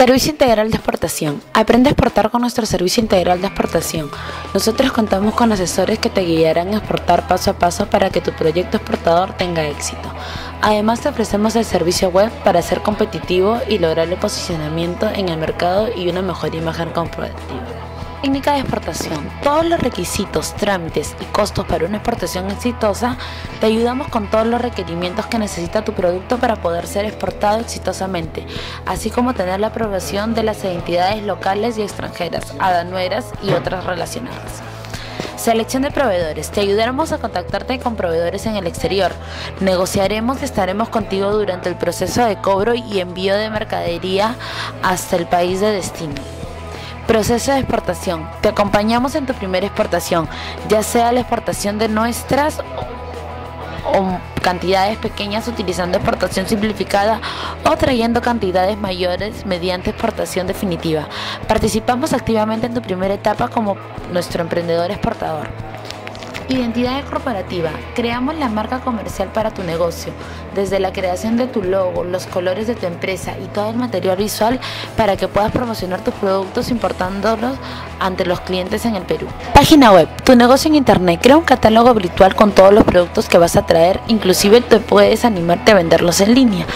Servicio Integral de Exportación. Aprende a exportar con nuestro Servicio Integral de Exportación. Nosotros contamos con asesores que te guiarán a exportar paso a paso para que tu proyecto exportador tenga éxito. Además, te ofrecemos el servicio web para ser competitivo y lograr el posicionamiento en el mercado y una mejor imagen corporativa. Técnica de exportación. Todos los requisitos, trámites y costos para una exportación exitosa, te ayudamos con todos los requerimientos que necesita tu producto para poder ser exportado exitosamente, así como tener la aprobación de las entidades locales y extranjeras, aduaneras y otras relacionadas. Selección de proveedores. Te ayudaremos a contactarte con proveedores en el exterior. Negociaremos y estaremos contigo durante el proceso de cobro y envío de mercadería hasta el país de destino. Proceso de exportación. Te acompañamos en tu primera exportación, ya sea la exportación de nuestras o cantidades pequeñas utilizando exportación simplificada o trayendo cantidades mayores mediante exportación definitiva. Participamos activamente en tu primera etapa como nuestro emprendedor exportador. Identidad corporativa. Creamos la marca comercial para tu negocio, desde la creación de tu logo, los colores de tu empresa y todo el material visual para que puedas promocionar tus productos importándolos ante los clientes en el Perú. Página web. Tu negocio en internet. Crea un catálogo virtual con todos los productos que vas a traer, inclusive te puedes animarte a venderlos en línea.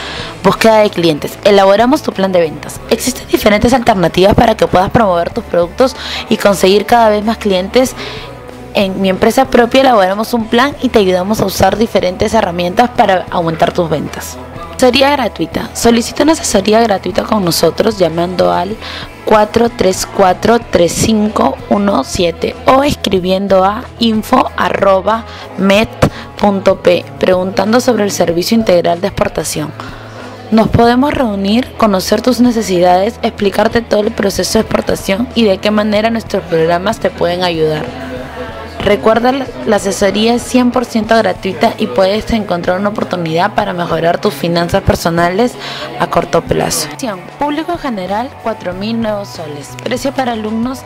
Búsqueda de clientes. Elaboramos tu plan de ventas. Existen diferentes alternativas para que puedas promover tus productos y conseguir cada vez más clientes. En Mi Empresa Propia elaboramos un plan y te ayudamos a usar diferentes herramientas para aumentar tus ventas. Asesoría gratuita. Solicita una asesoría gratuita con nosotros llamando al 434-3517 o escribiendo a info@mep.pe preguntando sobre el Servicio Integral de Exportación. Nos podemos reunir, conocer tus necesidades, explicarte todo el proceso de exportación y de qué manera nuestros programas te pueden ayudar. Recuerda, la asesoría es 100% gratuita y puedes encontrar una oportunidad para mejorar tus finanzas personales a corto plazo. Público general, 4.000 nuevos soles. Precio para alumnos,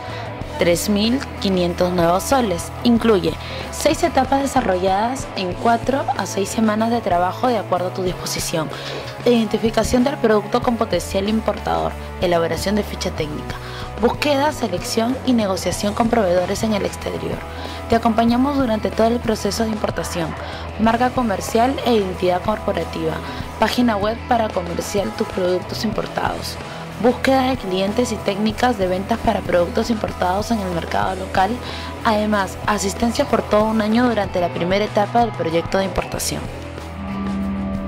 3.500 nuevos soles. Incluye 6 etapas desarrolladas en 4 a 6 semanas de trabajo de acuerdo a tu disposición. Identificación del producto con potencial importador. Elaboración de ficha técnica. Búsqueda, selección y negociación con proveedores en el exterior. Te acompañamos durante todo el proceso de importación, marca comercial e identidad corporativa, página web para comercializar tus productos importados, búsqueda de clientes y técnicas de ventas para productos importados en el mercado local, además asistencia por todo un año durante la primera etapa del proyecto de importación.